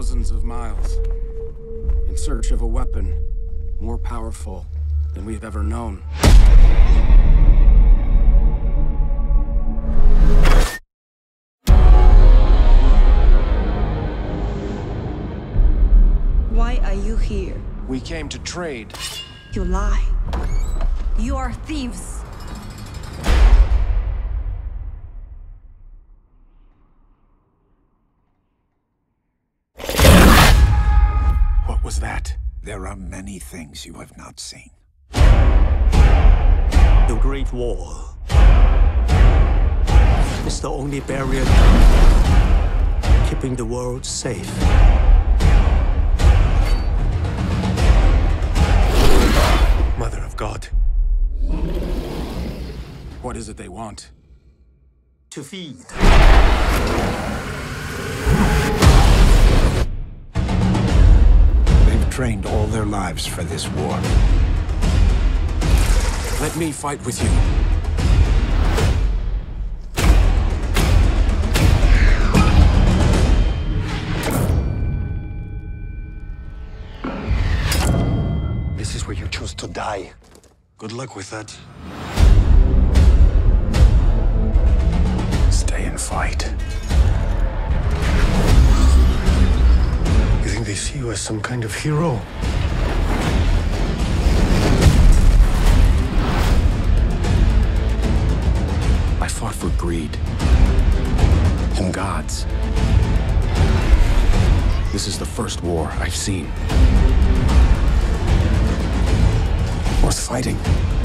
thousands of miles in search of a weapon more powerful than we've ever known. Why are you here? We came to trade. You lie. You are thieves. What was that? There are many things you have not seen. The Great Wall is the only barrier keeping the world safe. Mother of God. What is it they want? To feed. They've trained all their lives for this war. Let me fight with you. This is where you chose to die. Good luck with that. Stay and fight. You think they see you as some kind of hero? I fought for greed and gods. This is the first war I've seen worth fighting.